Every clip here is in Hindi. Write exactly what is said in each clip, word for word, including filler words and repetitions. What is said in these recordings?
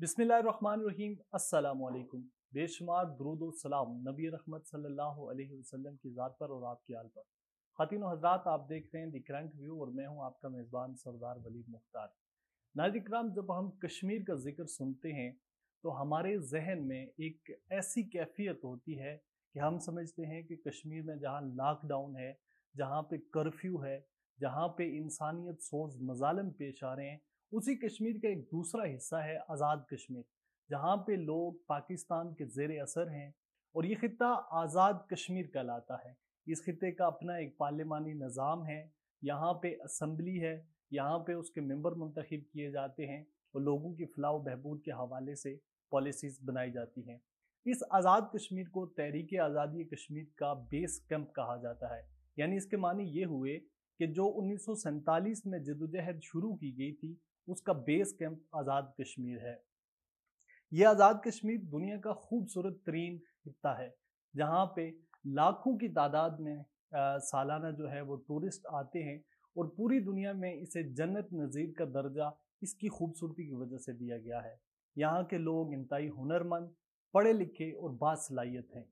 बिस्मिल्लाहिर्रहमानिर्रहीम, अस्सलामुअलैकुम। बेशुमार दुरूद और सलाम नबी रहमत सल्लल्लाहु अलैहि वसल्लम की ज़ात पर और आपके आल पर। ख़ातिनों हज़रात, आप देख रहे हैं द करंट व्यू और मैं हूं आपका मेज़बान सरदार वलीद मुख्तार। नाज़रीन किराम, जब हम कश्मीर का जिक्र सुनते हैं तो हमारे जहन में एक ऐसी कैफियत होती है कि हम समझते हैं कि कश्मीर में जहाँ लॉकडाउन है, जहाँ पे कर्फ्यू है, जहाँ पे इंसानियत सोज मजालम पेश आ रहे हैं, उसी कश्मीर का एक दूसरा हिस्सा है आज़ाद कश्मीर, जहाँ पे लोग पाकिस्तान के जेर असर हैं। और ये खिता आज़ाद कश्मीर कहलाता है। इस खिते का अपना एक पार्लिमानी निज़ाम है, यहाँ पे असम्बली है, यहाँ पे उसके मेंबर मुंतखब किए जाते हैं और लोगों की फलाह बहबूद के हवाले से पॉलिसीज़ बनाई जाती हैं। इस आज़ाद कश्मीर को तहरीक आज़ादी कश्मीर का बेस कैंप कहा जाता है। यानी इसके मानी ये हुए कि जो उन्नीस सौ सैंतालीस में जदोजहद शुरू की गई थी उसका बेस कैंप आज़ाद कश्मीर है। यह आज़ाद कश्मीर दुनिया का खूबसूरत तरीन हिस्सा है, जहाँ पे लाखों की तादाद में आ, सालाना जो है वो टूरिस्ट आते हैं और पूरी दुनिया में इसे जन्नत नज़ीर का दर्जा इसकी खूबसूरती की वजह से दिया गया है। यहाँ के लोग इंतहाई हुनरमंद, पढ़े लिखे और बासलाहियत हैं।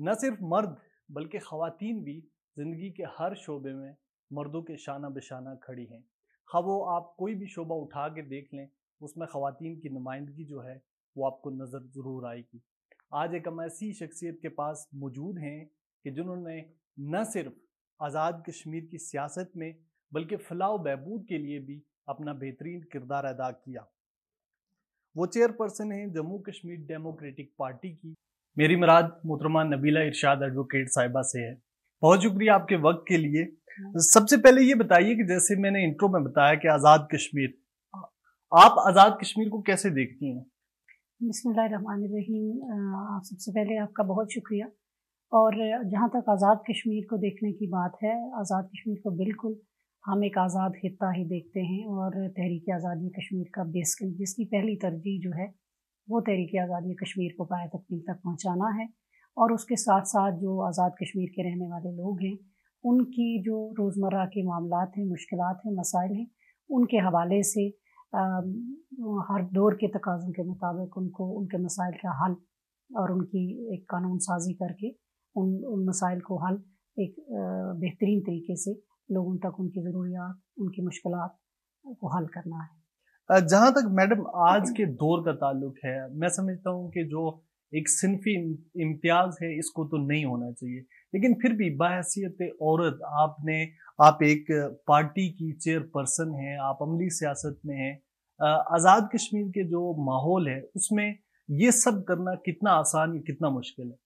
न सिर्फ मर्द बल्कि ख़वातीन भी ज़िंदगी के हर शोबे में मर्दों के शाना बशाना खड़ी हैं। हाँ, वो आप कोई भी शोबा उठा के देख लें, उसमें ख़वातीन की नुमाइंदगी जो है वो आपको नज़र ज़रूर आएगी। आज एक हम ऐसी शख्सियत के पास मौजूद हैं कि जिन्होंने न सिर्फ आज़ाद कश्मीर की सियासत में बल्कि फलाह बहबूद के लिए भी अपना बेहतरीन किरदार अदा किया। वो चेयरपर्सन हैं जम्मू कश्मीर डेमोक्रेटिक पार्टी की। मेरी मुराद मोहतरमा नबीला इरशाद एडवोकेट साहिबा से है। बहुत शुक्रिया आपके वक्त के लिए। सबसे पहले ये बताइए कि जैसे मैंने इंट्रो में बताया कि आज़ाद कश्मीर, आप आज़ाद कश्मीर को कैसे देखती हैं? बिस्मिल्लाहिर्रहमानिर्रहीम, सबसे पहले आपका बहुत शुक्रिया। और जहाँ तक आज़ाद कश्मीर को देखने की बात है, आज़ाद कश्मीर को बिल्कुल हम एक आज़ाद खिता ही देखते हैं और तहरीक आज़ादी कश्मीर का बेस कैंप, जिसकी पहली तरजीह जो है वो तहरीक आज़ादी कश्मीर को पाया तकमील तक पहुँचाना है और उसके साथ साथ जो आज़ाद कश्मीर के रहने वाले लोग हैं उनकी जो रोज़मर्रा के मामलात हैं, मुश्किलात हैं, मसाइल हैं, उनके हवाले से आ, हर दौर के तकाज़ों के मुताबिक उनको उनके मसाइल का हल और उनकी एक कानून साजी करके उन उन मसाइल को हल एक आ, बेहतरीन तरीके से लोगों तक उनकी ज़रूरियात, उनकी मुश्किलात को हल करना है। जहाँ तक मैडम आज के दौर का ताल्लुक है, मैं समझता हूँ कि जो एक सिनफी इम्तियाज़ है इसको तो नहीं होना चाहिए, लेकिन फिर भी बहैसियत औरत आपने आप एक पार्टी की चेयरपर्सन हैं, आप अमली सियासत में हैं। आज़ाद कश्मीर के जो माहौल है उसमें ये सब करना कितना आसान या कितना मुश्किल है?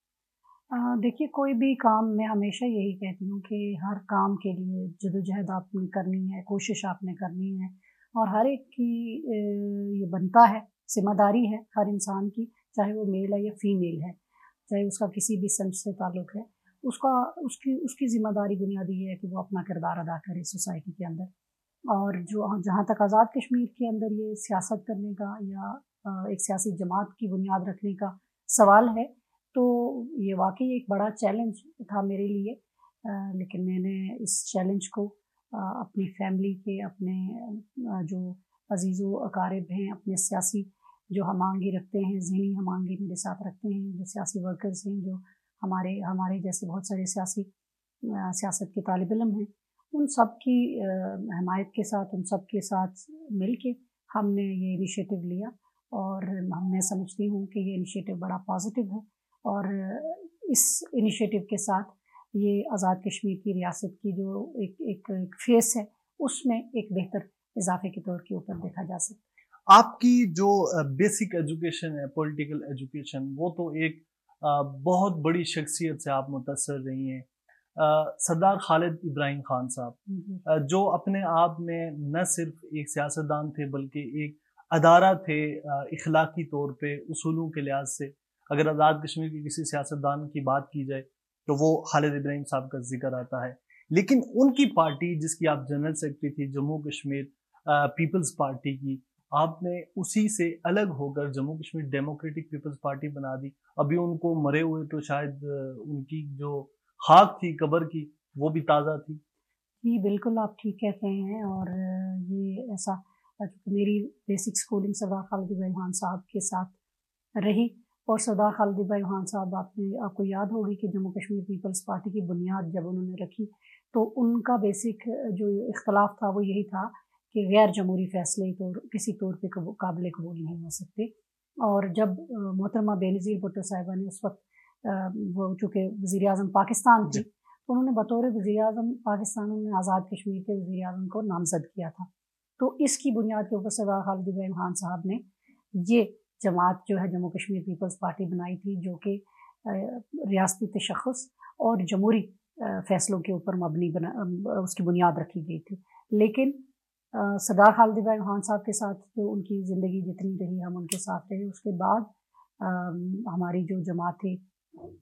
देखिए, कोई भी काम, मैं हमेशा यही कहती हूँ कि हर काम के लिए जदोजहद आपने करनी है, कोशिश आपने करनी है और हर एक की ये बनता है, जिम्मेदारी है हर इंसान की, चाहे वो मेल है या फीमेल है, चाहे उसका किसी भी संस से ताल्लुक़ है, उसका उसकी उसकी ज़िम्मेदारी बुनियादी है कि वो अपना किरदार अदा करे सोसाइटी के अंदर। और जो जहाँ तक आज़ाद कश्मीर के अंदर ये सियासत करने का या एक सियासी जमात की बुनियाद रखने का सवाल है तो ये वाकई एक बड़ा चैलेंज था मेरे लिए, लेकिन मैंने इस चैलेंज को अपनी फैमिली के, अपने जो अजीज़ो अकारिब हैं, अपने सियासी जो हमांगी रखते हैं, जहनी हमांगी मेरे साथ रखते हैं, जो सियासी वर्कर्स हैं, जो हमारे हमारे जैसे बहुत सारे सियासी सियासत के तालिब इल्म हैं, उन सब की हमायत के साथ, उन सब के साथ मिल के हमने ये इनिशिएटिव लिया और मैं समझती हूँ कि ये इनिशिएटिव बड़ा पॉजिटिव है। और इस इनिशिएटिव के साथ ये आज़ाद कश्मीर की रियासत की जो एक एक, एक फेस है उसमें एक बेहतर इजाफे के तौर के ऊपर देखा जा सकता है। आपकी जो बेसिक एजुकेशन है, पॉलिटिकल एजुकेशन, वो तो एक बहुत बड़ी शख्सियत से आप मुतासर रही हैं, सरदार खालिद इब्राहिम खान साहब, जो अपने आप में न सिर्फ एक सियासतदान थे बल्कि एक अदारा थे। इखलाकी तौर पे, उसूलों के लिहाज से अगर आज़ाद कश्मीर के किसी सियासतदान की बात की जाए तो वो खालिद इब्राहिम साहब का जिक्र आता है। लेकिन उनकी पार्टी जिसकी आप जनरल सेक्रेटरी थी, जम्मू कश्मीर पीपल्स पार्टी की, आपने उसी से अलग होकर Jammu Kashmir democratic peoples party बना दी। अभी उनको मरे हुए तो शायद उनकी जो खाक थी कब्र की वो भी ताज़ा थी। जी बिल्कुल, आप ठीक कहते हैं और ये ऐसा क्योंकि मेरी बेसिक स्कूलिंग सरदार खालिद इब्राहिम खान साहब के साथ रही। और सरदार खालिद इब्राहिम खान साहब आपने आपको याद होगी कि जम्मू कश्मीर पीपल्स पार्टी की बुनियाद जब उन्होंने रखी तो उनका बेसिक जो इख्तलाफ था वो यही था कि गैर जमहूरी फैसले तो किसी तौर पर काबिल कबूल नहीं हो सकते। और जब मोहतरमा बेनज़ीर भुट्टो साहिबा ने उस वक्त वो चूँकि वज़ीर आज़म पाकिस्तान थी, उन्होंने बतौर वज़ीर आज़म पाकिस्तान उन्होंने आज़ाद कश्मीर के वज़ीर आज़म को नामज़द किया था। तो इसकी बुनियाद के ऊपर सरदार खालिद इब्राहिम खान साहब ने ये जमात जो है जम्मू कश्मीर पीपल्स पार्टी बनाई थी, जो कि रियासती तशख़्ख़ुस और जमहूरी फैसलों के ऊपर मबनी बना उसकी बुनियाद रखी गई थी। लेकिन सरदार खालिद इब्राहिम खान साहब के साथ जो उनकी ज़िंदगी जितनी रही हम उनके साथ रहे। उसके बाद आ, हमारी जो जमात थी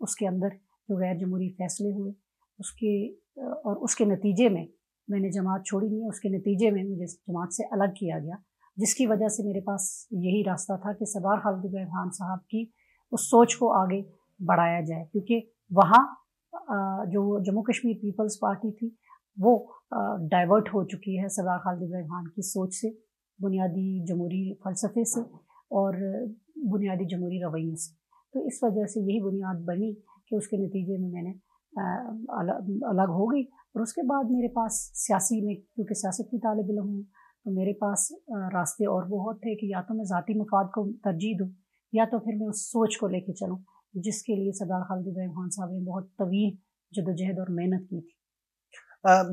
उसके अंदर जो गैर जमहूरी फैसले हुए उसके और उसके नतीजे में मैंने जमात छोड़ी नहीं है, उसके नतीजे में मुझे जमात से अलग किया गया, जिसकी वजह से मेरे पास यही रास्ता था कि सरदार खालिद इब्राहिम खान साहब की उस सोच को आगे बढ़ाया जाए। क्योंकि वहाँ जो जम्मू कश्मीर पीपल्स पार्टी थी वो डाइवर्ट हो चुकी है सरदार खालिद इब्राहिम खान की सोच से, बुनियादी जमहूरी फ़लसफ़े से और बुनियादी जमहूरी रवैयों से। तो इस वजह से यही बुनियाद बनी कि उसके नतीजे में मैंने अलग हो गई। और उसके बाद मेरे पास सियासी में, क्योंकि सियासत की तालिब इल्म हूँ, तो मेरे पास रास्ते और बहुत थे कि या तो मैं ज़ाती मफाद को तरजीह दूँ या तो फिर मैं उस सोच को लेके चलूँ जिसके लिए सरदार खालिद इब्राहिम खान साहब ने बहुत तवील जदोजहद और मेहनत की थी।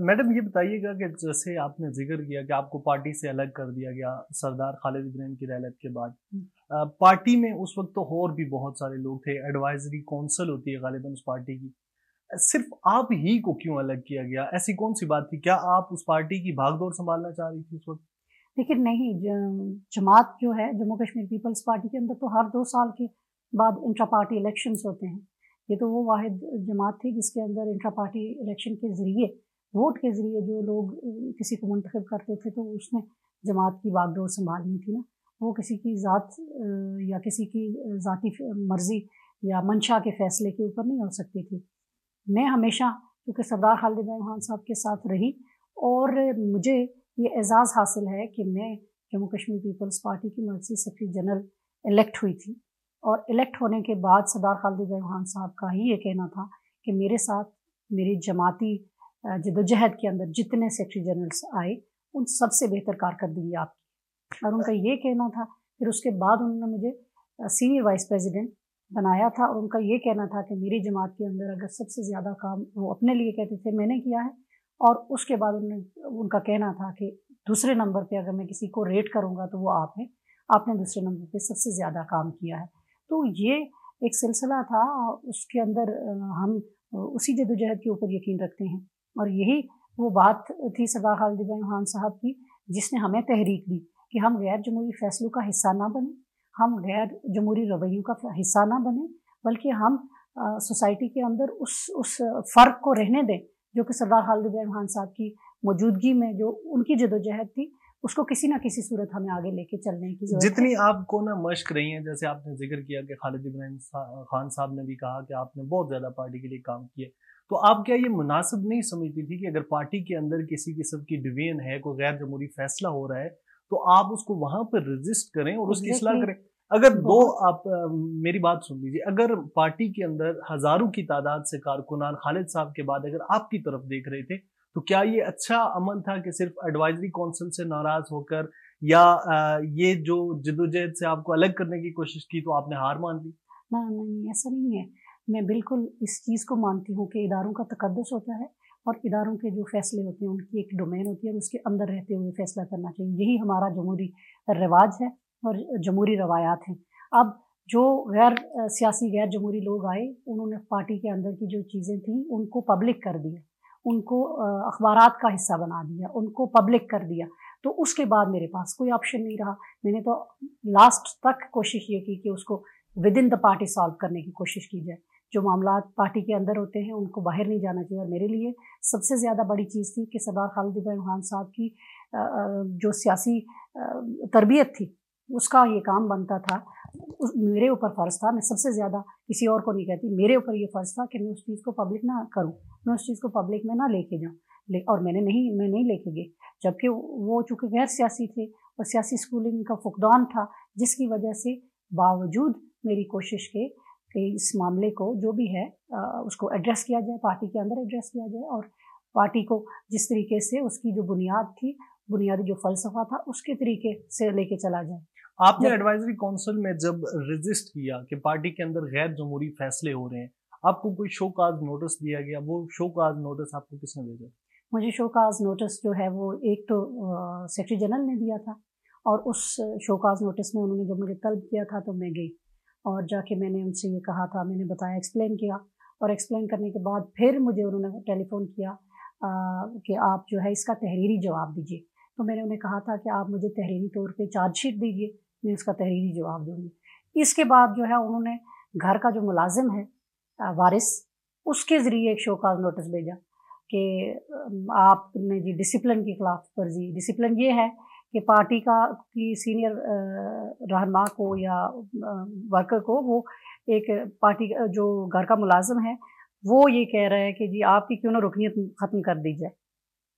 मैडम ये बताइएगा कि जैसे आपने जिक्र किया कि आपको पार्टी से अलग कर दिया गया सरदार खालिद इब्राहिम की रिहालत के बाद, आ, पार्टी में उस वक्त तो और भी बहुत सारे लोग थे, एडवाइजरी कौंसिल होती है गालिबन उस पार्टी की, सिर्फ आप ही को क्यों अलग किया गया? ऐसी कौन सी बात थी? क्या आप उस पार्टी की भागदौड़ संभालना चाह रही थी उस वक्त? देखिए नहीं, जमात जो है जम्मू कश्मीर पीपल्स पार्टी के अंदर तो हर दो साल के बाद इंट्रा पार्टी इलेक्शंस होते हैं। ये तो वो वाहिद जमात थी जिसके अंदर इंट्रा पार्टी इलेक्शन के ज़रिए, वोट के ज़रिए जो लोग किसी को मुंतखब करते थे तो उसने जमात की भागदौड़ संभालनी थी ना। वो किसी की ज़ात या किसी की ज़ाती मर्ज़ी या मंशा के फैसले के ऊपर नहीं हो सकती थी। मैं हमेशा क्योंकि सरदार खालिद इब्राहिम खान साहब के साथ रही और मुझे ये एजाज़ हासिल है कि मैं जम्मू कश्मीर पीपल्स पार्टी की मर्जी सेक्रेटरी जनरल इलेक्ट हुई थी। और इलेक्ट होने के बाद सरदार खालिद इब्राहिम खान साहब का ही ये कहना था कि मेरे साथ मेरी जमाती जदोजहद के अंदर जितने सेक्रेटरी जनरल्स आए उन सबसे बेहतर कारकर्दगी आपकी। और उनका ये कहना था। फिर उसके बाद उन्होंने मुझे सीनियर वाइस प्रेसिडेंट बनाया था और उनका ये कहना था कि मेरी जमात के अंदर अगर सबसे ज़्यादा काम वो अपने लिए कहते थे मैंने किया है। और उसके बाद उन्होंने उनका कहना था कि दूसरे नंबर पे अगर मैं किसी को रेट करूँगा तो वो आप हैं, आपने दूसरे नंबर पे सबसे ज़्यादा काम किया है। तो ये एक सिलसिला था, उसके अंदर हम उसी जदोजहद के ऊपर यकीन रखते हैं। और यही वो बात थी सरदार खालिद इब्राहिम खान साहब की जिसने हमें तहरीक दी कि हम गैर जमहूरी फैसलों का हिस्सा ना बने, हम गैर जमहूरी रवैयों का हिस्सा ना बने, बल्कि हम आ, सोसाइटी के अंदर उस उस फ़र्क को रहने दें जो कि सरदार खालिद इब्राहिम खान साहब की मौजूदगी में जो उनकी जदोजहद थी उसको किसी ना किसी सूरत हमें आगे लेके चलने की ज़रूरत है। जितनी आपको ना मशक रही है, जैसे आपने जिक्र किया कि खालिद इब्राहिम खान साहब ने भी कहा कि आपने बहुत ज़्यादा पार्टी के लिए काम किया, तो आप क्या ये मुनासिब नहीं समझती थी कि अगर पार्टी के अंदर किसी किस्म की डिवीजन है, कोई गैर जमहूरी फैसला हो रहा है तो आप उसको वहाँ पर रजिस्ट करें और उसकी इस्लाह करें? अगर दो आप आ, मेरी बात सुन लीजिए, अगर पार्टी के अंदर हज़ारों की तादाद से कारकुनान खालिद साहब के बाद अगर आपकी तरफ देख रहे थे तो क्या ये अच्छा अमल था कि सिर्फ एडवाइजरी काउंसिल से नाराज़ होकर या आ, ये जो जदोजहद से आपको अलग करने की कोशिश की तो आपने हार मान ली? ना नहीं, ऐसा नहीं है। मैं बिल्कुल इस चीज़ को मानती हूँ कि इदारों का तकद्दुस होता है और इदारों के जो फैसले होते हैं उनकी एक डोमेन होती है और उसके अंदर रहते हुए फैसला करना चाहिए। यही हमारा जमहूरी रिवाज है और जमहूरी रवायात हैं। अब जो गैर सियासी गैर जमहूरी लोग आए उन्होंने पार्टी के अंदर की जो चीज़ें थीं उनको पब्लिक कर दिया, उनको अखबारात का हिस्सा बना दिया, उनको पब्लिक कर दिया। तो उसके बाद मेरे पास कोई ऑप्शन नहीं रहा। मैंने तो लास्ट तक कोशिश ये की कि उसको within the party solve करने की कोशिश की जाए। जो मामला पार्टी के अंदर होते हैं उनको बाहर नहीं जाना चाहिए। और मेरे लिए सबसे ज़्यादा बड़ी चीज़ थी कि सरदार खालिद इब्राहिम खान साहब की जो सियासी तरबियत थी उसका ये काम बनता था, मेरे ऊपर फ़र्ज़ था। मैं सबसे ज़्यादा किसी और को नहीं कहती, मेरे ऊपर ये फ़र्ज़ था कि मैं उस चीज़ को पब्लिक ना करूं, मैं उस चीज़ को पब्लिक में ना लेके जाऊं। और मैंने नहीं मैं नहीं लेके गई, जबकि वो चूँकि गैर सियासी थे और सियासी स्कूलिंग का फुकदान था, जिसकी वजह से बावजूद मेरी कोशिश के कि इस मामले को जो भी है उसको एड्रेस किया जाए, पार्टी के अंदर एड्रेस किया जाए और पार्टी को जिस तरीके से उसकी जो बुनियाद थी, बुनियादी जो फलसफा था, उसके तरीके से लेके चला जाए। आपने एडवाइजरी काउंसिल में जब रेजिस्ट किया कि पार्टी के अंदर गैर जमहूरी फैसले हो रहे हैं, आपको कोई शो काज नोटिस दिया गया? वो शो काज नोटिस आपको किसने भेजा? मुझे शो काज नोटिस जो है वो एक तो सेक्रेटरी जनरल ने दिया था, और उस शो काज नोटिस में उन्होंने जब मुझे तलब किया था तो मैं गई और जाके मैंने उनसे ये कहा था, मैंने बताया, एक्सप्लेन किया, और एक्सप्लेन करने के बाद फिर मुझे उन्होंने टेलीफोन किया कि आप जो है इसका तहरीरी जवाब दीजिए। तो मैंने उन्हें कहा था कि आप मुझे तहरीरी तौर पे चार्जशीट दीजिए, मैं उसका तहरीरी जवाब दूँगी। इसके बाद जो है उन्होंने घर का जो मुलाजिम है वारिस, उसके ज़रिए एक शो काज नोटिस भेजा कि आपने जी डिसिप्लिन की खिलाफ वर्जी, डिसिप्लिन ये है कि पार्टी का की सीनियर रहनुमा को या वर्कर को, वो एक पार्टी जो घर का मुलाजिम है वो ये कह रहा है कि जी आपकी क्यों ना रुकनीत ख़त्म कर दी जाए।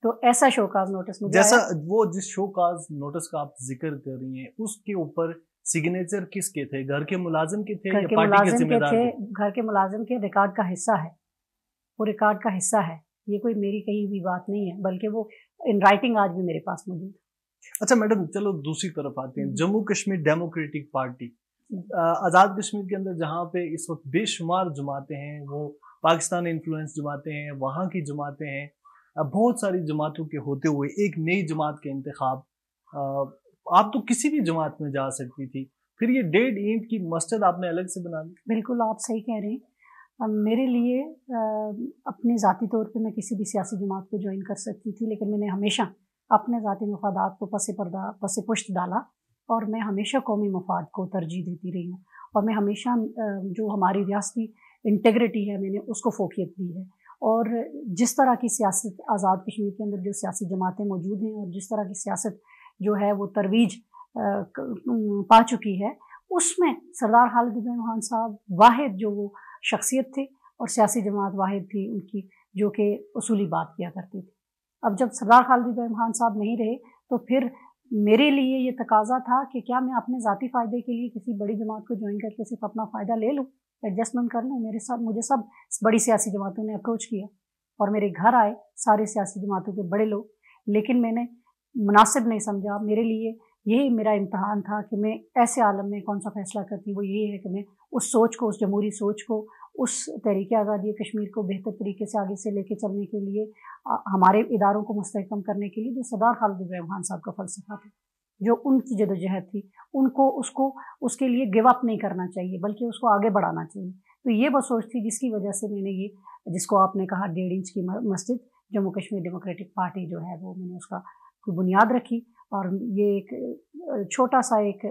तो ऐसा शो काज नोटिस मुझे जैसा आया। वो जिस शो काज नोटिस का आप जिक्र कर रही हैं उसके ऊपर सिग्नेचर किसके थे? घर के मुलाजिम के थे या पार्टी के जिम्मेदार थे? घर के मुलाजिम के रिकॉर्ड का हिस्सा है, वो रिकॉर्ड का हिस्सा है, ये कोई मेरी कही भी बात नहीं है, बल्कि वो इन राइटिंग आज भी मेरे पास मौजूद है। अच्छा मैडम, चलो दूसरी तरफ आते हैं। जम्मू कश्मीर डेमोक्रेटिक पार्टी, आज़ाद कश्मीर के अंदर जहाँ पे इस वक्त बेशुमार जमातें हैं, वो पाकिस्तान इन्फ्लुएंस जमातें हैं, वहाँ की जमातें हैं, बहुत सारी जमातों के होते हुए एक नई जमात का इंतखाब, आप तो किसी भी जमात में जा सकती थी, फिर ये डेढ़ ईंट की मस्जिद आपने अलग से बना ली। बिल्कुल आप सही कह रहे हैं। मेरे लिए अपने ज़ाती तौर पे मैं किसी भी सियासी जमात को ज्वाइन कर सकती थी, लेकिन मैंने हमेशा अपने ज़ाती मफादात को पसे पर्दा पसे पुश्त डाला और मैं हमेशा कौमी मफाद को तरजीह देती रही हूँ, और मैं हमेशा जो हमारी रियासती इंटेग्रिटी है मैंने उसको फोकियत दी है। और जिस तरह की सियासत आज़ाद कश्मीर के अंदर जो सियासी जमातें मौजूद हैं और जिस तरह की सियासत जो है वो तरवीज पा चुकी है, उसमें सरदार खालिद इब्राहिम खान साहब वाहिद जो वो शख्सियत थे और सियासी जमात वाहिद थी उनकी, जो कि उसूली बात किया करती थी। अब जब सरदार खालिद इब्राहिम खान साहब नहीं रहे तो फिर मेरे लिए ये तकाजा था कि क्या मैं अपने ज़ाती फ़ायदे के लिए किसी बड़ी जमात को ज्वाइन करके सिर्फ अपना फ़ायदा ले लूँ, एडजस्टमेंट कर लूँ। मेरे साथ मुझे सब बड़ी सियासी जमातों ने अप्रोच किया और मेरे घर आए सारे सियासी जमातों के बड़े लोग, लेकिन मैंने मुनासिब नहीं समझा। मेरे लिए यही मेरा इम्तहान था कि मैं ऐसे आलम में कौन सा फ़ैसला करती, वो ये है कि मैं उस सोच को, उस जमहूरी सोच को, उस तहरीक आज़ादी कश्मीर को बेहतर तरीके से आगे से लेके चलने के लिए, हमारे इदारों को मुस्तहकम करने के लिए जो सरदार खालिद इब्राहिम खान साहब का फ़लसफ़ा था, जो उनकी जदोजहद थी, उनको उसको उसके लिए गिव अप नहीं करना चाहिए बल्कि उसको आगे बढ़ाना चाहिए। तो ये वो सोच थी जिसकी वजह से मैंने ये, जिसको आपने कहा डेढ़ इंच की मस्जिद, जम्मू कश्मीर डेमोक्रेटिक पार्टी जो है वो मैंने उसका बुनियाद रखी, और ये एक छोटा सा एक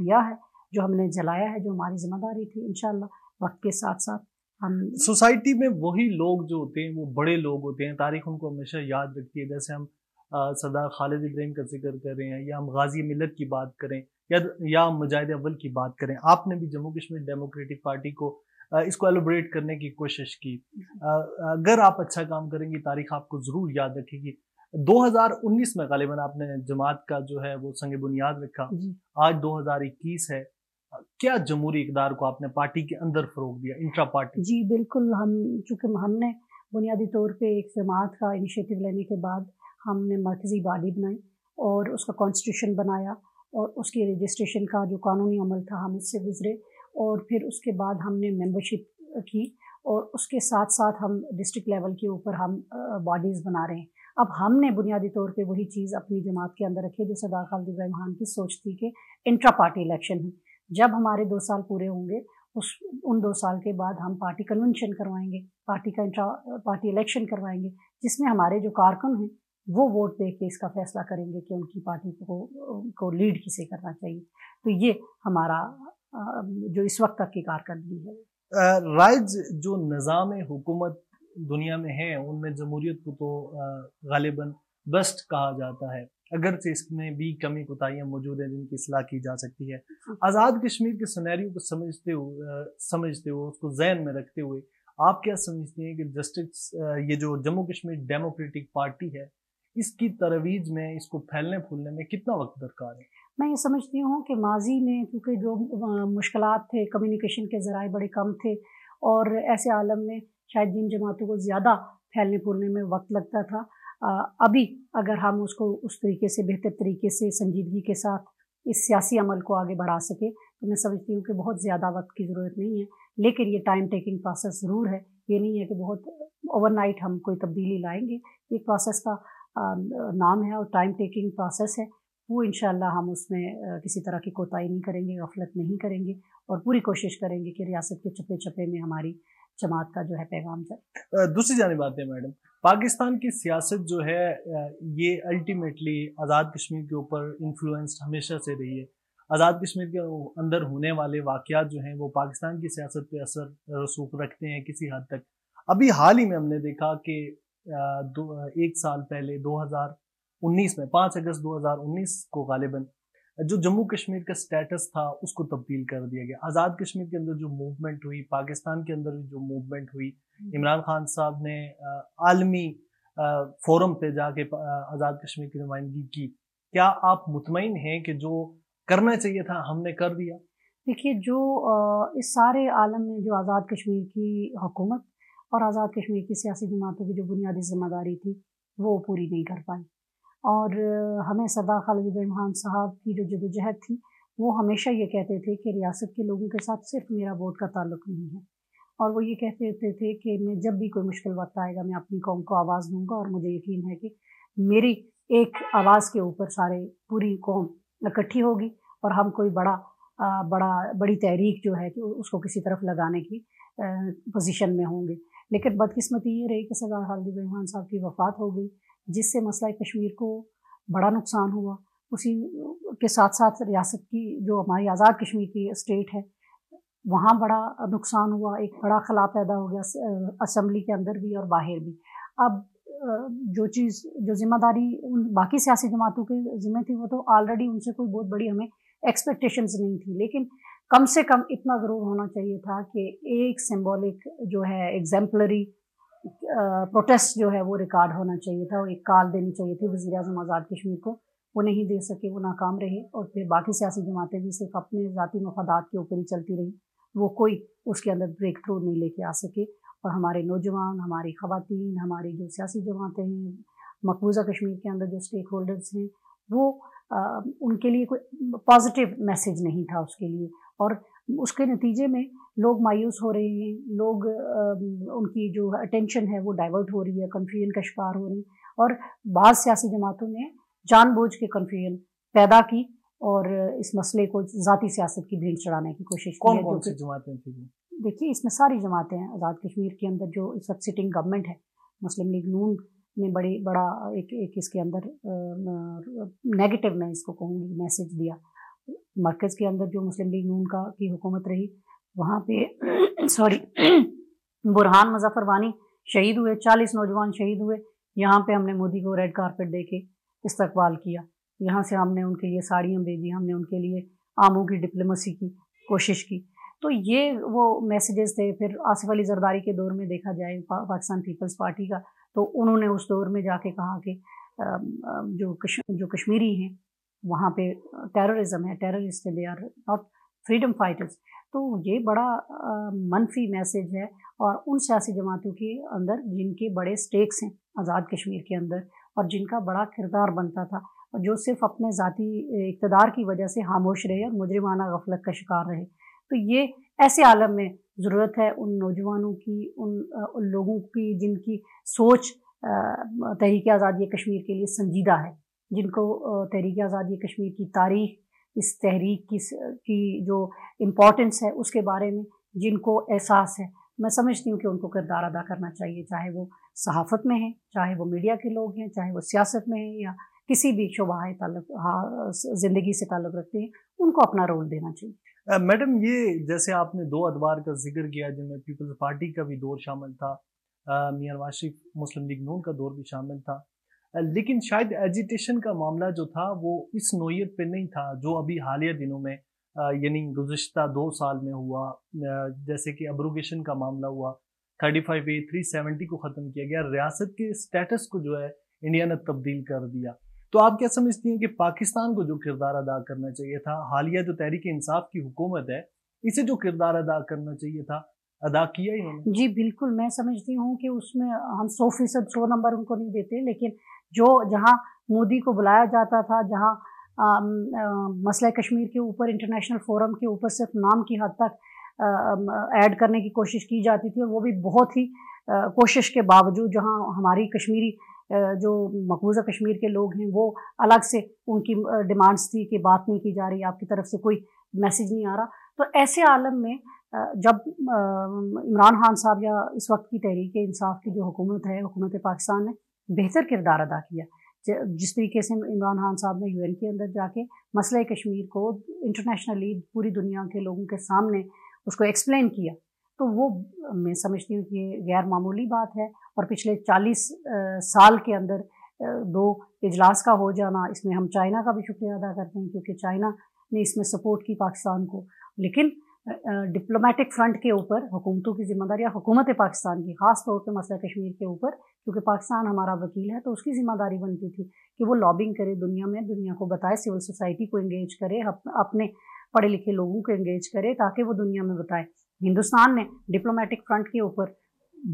दिया है जो हमने जलाया है, जो हमारी जिम्मेदारी थी। इंशाल्लाह वक्त के साथ साथ हम सोसाइटी में वही लोग जो होते हैं वो बड़े लोग होते हैं, तारीख उनको हमेशा याद रखती है। जैसे हम सरदार खालिद इब्राहिम का जिक्र कर रहे हैं, या हम गाजी मिलक की बात करें, या या मुजाहिद अव्वल की बात करें। आपने भी जम्मू कश्मीर डेमोक्रेटिक पार्टी को इसको एलिब्रेट करने की कोशिश की। अगर आप अच्छा काम करेंगी तारीख आपको ज़रूर याद रखेगी। दो हज़ार उन्नीस में गालिबन आपने जमात का जो है वो संग बुनियाद रखा, आज दो हज़ार इक्कीस है। क्या जमहूरी इकदार को आपने पार्टी के अंदर फ़रोग दिया, इंट्रा पार्टी? जी बिल्कुल, हम चूँकि हमने बुनियादी तौर पे एक जमात का इनिशिएटिव लेने के बाद हमने मरकज़ी बॉडी बनाई और उसका कॉन्स्टिट्यूशन बनाया, और उसकी रजिस्ट्रेशन का जो कानूनी अमल था हम उससे गुजरे, और फिर उसके बाद हमने मेम्बरशिप की, और उसके साथ साथ हम डिस्ट्रिक्ट लेवल के ऊपर हम बॉडीज़ बना रहे हैं। अब हमने बुनियादी तौर पे वही चीज़ अपनी जमात के अंदर रखी जो सरदार खालिद इब्राहिम खान की सोच थी कि इंट्रा पार्टी इलेक्शन है। जब हमारे दो साल पूरे होंगे उस उन दो साल के बाद हम पार्टी कन्वेंशन करवाएंगे, पार्टी का इंट्रा पार्टी इलेक्शन करवाएंगे, जिसमें हमारे जो कारकुन हैं वो वोट दे के इसका फैसला करेंगे कि उनकी पार्टी को को लीड किसे करना चाहिए। तो ये हमारा जो इस वक्त तक की कारकर्दगी है। राइज जो निज़ाम हुकूमत दुनिया में है उनमें जमहूरियत को तो गालिबन बेस्ट कहा जाता है, अगरचे इसमें भी कमी कोताहियाँ मौजूद हैं जिनकी इसलाह की जा सकती है। आज़ाद कश्मीर के सिनेरियो को समझते हुए समझते हुए उसको जहन में रखते हुए आप क्या समझती हैं कि जस्टिस ये जो जम्मू कश्मीर डेमोक्रेटिक पार्टी है इसकी तरवीज में, इसको फैलने फूलने में कितना वक्त दरकार है? मैं ये समझती हूँ कि माजी में क्योंकि जो मुश्किलात थे, कम्युनिकेशन के ज़राए बड़े कम थे और ऐसे आलम में शायद जिन जमातों को ज़्यादा फैलने फूलने में वक्त लगता था, अभी अगर हम उसको उस तरीके से बेहतर तरीके से संजीदगी के साथ इस सियासी अमल को आगे बढ़ा सके तो मैं समझती हूँ कि बहुत ज़्यादा वक्त की ज़रूरत नहीं है। लेकिन ये टाइम टेकिंग प्रोसेस ज़रूर है, ये नहीं है कि बहुत ओवरनाइट हम कोई तब्दीली लाएंगे। ये प्रोसेस का नाम है और टाइम टेकिंग प्रोसेस है, वो इंशाल्लाह हम उसमें किसी तरह की कोताही नहीं करेंगे, गफलत नहीं करेंगे और पूरी कोशिश करेंगे कि रियासत के चप्पे चप्पे में हमारी जमात का जो है पैगाम जाए। दूसरी जानिब बात है मैडम, पाकिस्तान की सियासत जो है ये अल्टीमेटली आज़ाद कश्मीर के ऊपर इन्फ्लुएंस्ड हमेशा से रही है। आज़ाद कश्मीर के अंदर होने वाले वाक़यात जो हैं वो पाकिस्तान की सियासत पे असर रसूख रखते हैं किसी हद तक। अभी हाल ही में हमने देखा कि दो एक साल पहले दो हज़ार उन्नीस में पाँच अगस्त दो हज़ार उन्नीस को गालिबन जो जम्मू कश्मीर का स्टेटस था उसको तब्दील कर दिया गया। आज़ाद कश्मीर के अंदर जो मूवमेंट हुई, पाकिस्तान के अंदर जो मूवमेंट हुई, इमरान खान साहब ने आलमी फोरम पे जाके आज़ाद कश्मीर की नुमाइंदगी की। क्या आप मुतमईन हैं कि जो करना चाहिए था हमने कर दिया? देखिए, जो इस सारे आलम में जो आज़ाद कश्मीर की हुकूमत और आज़ाद कश्मीर की सियासी जमातों की जो बुनियादी जिम्मेदारी थी वो पूरी नहीं कर पाई और हमें सरदार खालिद इब्राहिम खान साहब की जो जदोजहद थी वो हमेशा ये कहते थे कि रियासत के लोगों के साथ सिर्फ मेरा वोट का ताल्लुक़ नहीं है और वो ये कहते थे, थे कि मैं जब भी कोई मुश्किल वक्त आएगा मैं अपनी कौम को आवाज़ दूँगा और मुझे यकीन है कि मेरी एक आवाज़ के ऊपर सारे पूरी कौम इकट्ठी होगी और हम कोई बड़ा बड़ा बड़ी तहरीक जो है कि उसको किसी तरफ लगाने की पोजीशन में होंगे। लेकिन बदकिस्मती ये रही कि सरदार खालिद इब्राहिम खान साहब की वफ़ात हो गई, जिससे मसला कश्मीर को बड़ा नुकसान हुआ। उसी के साथ साथ रियासत की जो हमारी आज़ाद कश्मीर की स्टेट है वहाँ बड़ा नुकसान हुआ, एक बड़ा खला पैदा हो गया असम्बली के अंदर भी और बाहर भी। अब जो चीज़ जो जिम्मेदारी उन बाकी सियासी जमातों के ज़िम्मे थी वो तो ऑलरेडी उनसे कोई बहुत बड़ी हमें एक्सपेक्टेशंस नहीं थी, लेकिन कम से कम इतना ज़रूर होना चाहिए था कि एक सिंबॉलिक जो है एग्जाम्पलरी प्रोटेस्ट जो है वो रिकॉर्ड होना चाहिए था और एक कॉल देनी चाहिए थी वज़ीर-ए-आज़म आज़ाद कश्मीर को, वो नहीं दे सके, वो नाकाम रहे और फिर बाकी सियासी जमातें भी सिर्फ अपने ज़ाती मफादात के ऊपर ही चलती रही, वो कोई उसके अंदर ब्रेक थ्रू नहीं लेके आ सके। और हमारे नौजवान, हमारी ख़वातीन, हमारी जो सियासी जमातें हैं, मकबूजा कश्मीर के अंदर जो स्टेक होल्डर्स हैं, वो आ, उनके लिए कोई पॉजिटिव मैसेज नहीं था उसके लिए और उसके नतीजे में लोग मायूस हो रहे हैं, लोग आ, उनकी जो अटेंशन है वो डाइवर्ट हो रही है, कन्फ्यूजन का शिकार हो रही है और बाज़ सियासी जमातों ने जानबूझ के कन्फ्यूजन पैदा की और इस मसले को ज़ाती सियासत की भेंट चढ़ाने की कोशिश की। कौन सी जमातें थी? देखिए, इसमें सारी जमातें हैं। आज़ाद कश्मीर के अंदर जो इस वक्त सिटिंग गवर्नमेंट है, मुस्लिम लीग नून ने बड़ी बड़ा एक एक इसके अंदर नेगेटिव मैं इसको कहूँगी मैसेज दिया। मरकज़ के अंदर जो मुस्लिम लीग नून का की हुकूमत रही वहाँ पे सॉरी बुरहान मुजफ़्फ़र वानी शहीद हुए, चालीस नौजवान शहीद हुए। यहाँ पे हमने मोदी को रेड कारपेट दे के इस्तकबाल किया, यहाँ से हमने उनके लिए साड़ियाँ भेजी, हमने उनके लिए आमू की डिप्लोमेसी की कोशिश की। तो ये वो मैसेजेस थे। फिर आसिफ अली जरदारी के दौर में देखा जाए पा, पाकिस्तान पीपल्स पार्टी का, तो उन्होंने उस दौर में जाके कहा कि जो कश, जो कश्मीरी हैं वहाँ पे टेररिज्म है, terrorist they are not freedom fighters. तो ये बड़ा मनफी मैसेज है और उन सियासी जमातों के अंदर जिनके बड़े स्टेक्स हैं आज़ाद कश्मीर के अंदर और जिनका बड़ा किरदार बनता था और जो सिर्फ अपने ज़ाती इक़्तिदार की वजह से खामोश रहे और मुजरिमाना गफलत का शिकार रहे। तो ये ऐसे आलम में ज़रूरत है उन नौजवानों की, उन, उन लोगों की जिनकी सोच तहरीक आज़ादी कश्मीर के लिए संजीदा है, जिनको तहरीक आज़ादी कश्मीर की तारीख, इस तहरीक की की जो इम्पोर्टेंस है उसके बारे में जिनको एहसास है। मैं समझती हूँ कि उनको किरदार अदा करना चाहिए, चाहे वो सहाफ़त में हैं, चाहे वो मीडिया के लोग हैं, चाहे वो सियासत में हैं या किसी भी शोबाए ताल्लुक़ ज़िंदगी से ताल्लुक़ रखते हैं, उनको अपना रोल देना चाहिए। मैडम, ये जैसे आपने दो अदवार का जिक्र किया जिनमें पीपल्स पार्टी का भी दौर शामिल था, मियां नवाज शरीफ मुस्लिम लीग नून का दौर भी शामिल था, लेकिन शायद एजिटेशन का मामला जो था वो इस नोयत पे नहीं था जो अभी हालिया दिनों में यानी गुज़िश्ता दो साल में हुआ। जैसे कि अब्रोगेशन का मामला हुआ, thirty five A three seventy को ख़त्म किया गया, रियासत के स्टेटस को जो है इंडिया ने तब्दील कर दिया। तो आप क्या समझती हैं कि पाकिस्तान को जो किरदार अदा करना चाहिए था, हालिया जो तहरीक इंसाफ की हुकूमत है, इसे जो किरदार अदा करना चाहिए था अदा किया ही नहीं? जी बिल्कुल, मैं समझती हूँ कि उसमें हम सौ फीसद सौ नंबर उनको नहीं देते, लेकिन जो जहाँ मोदी को बुलाया जाता था, जहाँ मसला कश्मीर के ऊपर इंटरनेशनल फोरम के ऊपर सिर्फ नाम की हद तक ऐड करने की कोशिश की जाती थी, और वो भी बहुत ही आ, कोशिश के बावजूद, जहाँ हमारी कश्मीरी आ, जो मकबूजा कश्मीर के लोग हैं वो अलग से उनकी डिमांड्स थी कि बात नहीं की जा रही, आपकी तरफ से कोई मैसेज नहीं आ रहा। तो ऐसे आलम में आ, जब आ, इमरान खान साहब या इस वक्त की तहरीक इंसाफ की जो हुकूमत है, हुकूमत पाकिस्तान ने बेहतर किरदार अदा किया। जिस तरीके से इमरान खान साहब ने यूएन के अंदर जाके मसले कश्मीर को इंटरनेशनली पूरी दुनिया के लोगों के सामने उसको एक्सप्लेन किया, तो वो मैं समझती हूँ कि ये गैर मामूली बात है। और पिछले चालीस साल के अंदर दो इजलास का हो जाना, इसमें हम चाइना का भी शुक्रिया अदा करते हैं क्योंकि चाइना ने इसमें सपोर्ट की पाकिस्तान को। लेकिन डिप्लोमेटिक फ्रंट के ऊपर हुकूमतों की जिम्मेदारी या हुकूमत पाकिस्तान की, ख़ास तौर पर मसला कश्मीर के ऊपर, क्योंकि पाकिस्तान हमारा वकील है, तो उसकी जिम्मेदारी बनती थी कि वो लॉबिंग करे दुनिया में, दुनिया को बताए, सिविल सोसाइटी को इंगेज करे, अपने पढ़े लिखे लोगों को इंगेज करे ताकि वो दुनिया में बताए। हिंदुस्तान ने डिप्लोमेटिक फ्रंट के ऊपर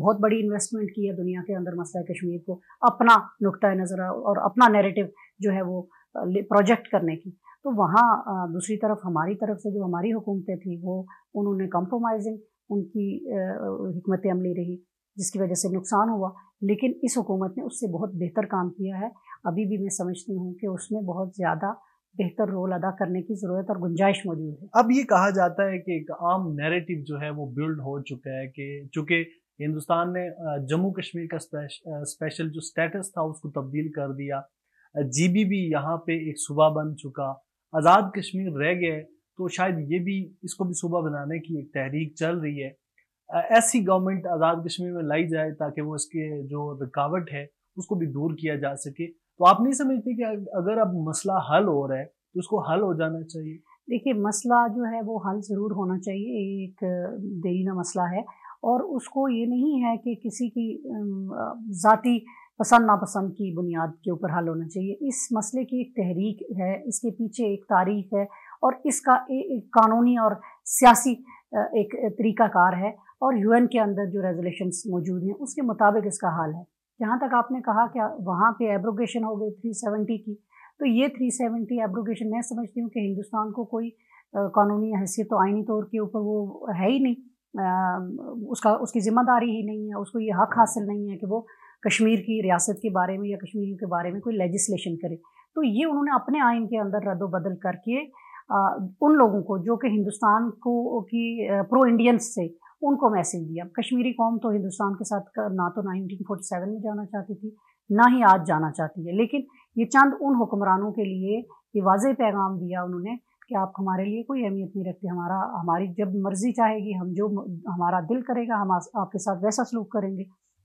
बहुत बड़ी इन्वेस्टमेंट की है दुनिया के अंदर, मसला कश्मीर को अपना नुक्ता नज़र और अपना नैरेटिव जो है वो प्रोजेक्ट करने की। तो वहाँ दूसरी तरफ हमारी तरफ से जो हमारी हुकूमतें थी वो उन्होंने कॉम्प्रोमाइजिंग उनकी हिकमत अमली रही, जिसकी वजह से नुकसान हुआ। लेकिन इस हुकूमत ने उससे बहुत बेहतर काम किया है। अभी भी मैं समझती हूँ कि उसमें बहुत ज़्यादा बेहतर रोल अदा करने की ज़रूरत और गुंजाइश मौजूद है। अब ये कहा जाता है कि एक आम नैरेटिव जो है वो बिल्ड हो चुका है कि चूँकि हिंदुस्तान ने जम्मू कश्मीर का स्पेश, स्पेशल जो स्टेटस था उसको तब्दील कर दिया, जी बी भी यहाँ पे एक सूबा बन चुका, आज़ाद कश्मीर रह गए, तो शायद ये भी, इसको भी सूबा बनाने की एक तहरीक चल रही है। ऐसी गवर्नमेंट आज़ाद कश्मीर में लाई जाए ताकि वो इसके जो रुकावट है उसको भी दूर किया जा सके। तो आप नहीं समझते कि अगर अब मसला हल हो रहा है तो उसको हल हो जाना चाहिए? देखिए, मसला जो है वो हल ज़रूर होना चाहिए, एक देरीना मसला है, और उसको ये नहीं है कि किसी की ज़ाती पसंद नापसंद की बुनियाद के ऊपर हल होना चाहिए। इस मसले की एक तहरीक है, इसके पीछे एक तारीख है, और इसका एक कानूनी और सियासी एक तरीक़ाकार है, और यूएन के अंदर जो रेजोल्यूशंस मौजूद हैं उसके मुताबिक इसका हाल है। जहाँ तक आपने कहा कि वहाँ पे एब्रोगेशन हो गई तीन सौ सत्तर की, तो ये तीन सौ सत्तर एब्रोगेशन मैं समझती हूँ कि हिंदुस्तान को कोई आ, कानूनी हैसियत तो आइनी तौर के ऊपर वो है ही नहीं, आ, उसका उसकी ज़िम्मेदारी ही नहीं है, उसको ये हक़ हासिल नहीं है कि वो कश्मीर की रियासत के बारे में या कश्मीरियों के बारे में कोई लेजिस्लेशन करे। तो ये उन्होंने अपने आइन के अंदर रद्द बदल करके आ, उन लोगों को जो कि हिंदुस्तान को की प्रो इंडियंस से उनको मैसेज दिया। कश्मीरी कौम तो हिंदुस्तान के साथ ना तो नाइनटीन फोर्टी सेवन में जाना चाहती थी, ना ही आज जाना चाहती है, लेकिन ये चंद उन हुक्मरानों के लिए ये वाज़े पैगाम दिया उन्होंने कि आप हमारे लिए कोई अहमियत नहीं रखते, हमारा हमारी जब मर्ज़ी चाहेगी, हम जो हमारा दिल करेगा हम आपके साथ वैसा सलूक करेंगे।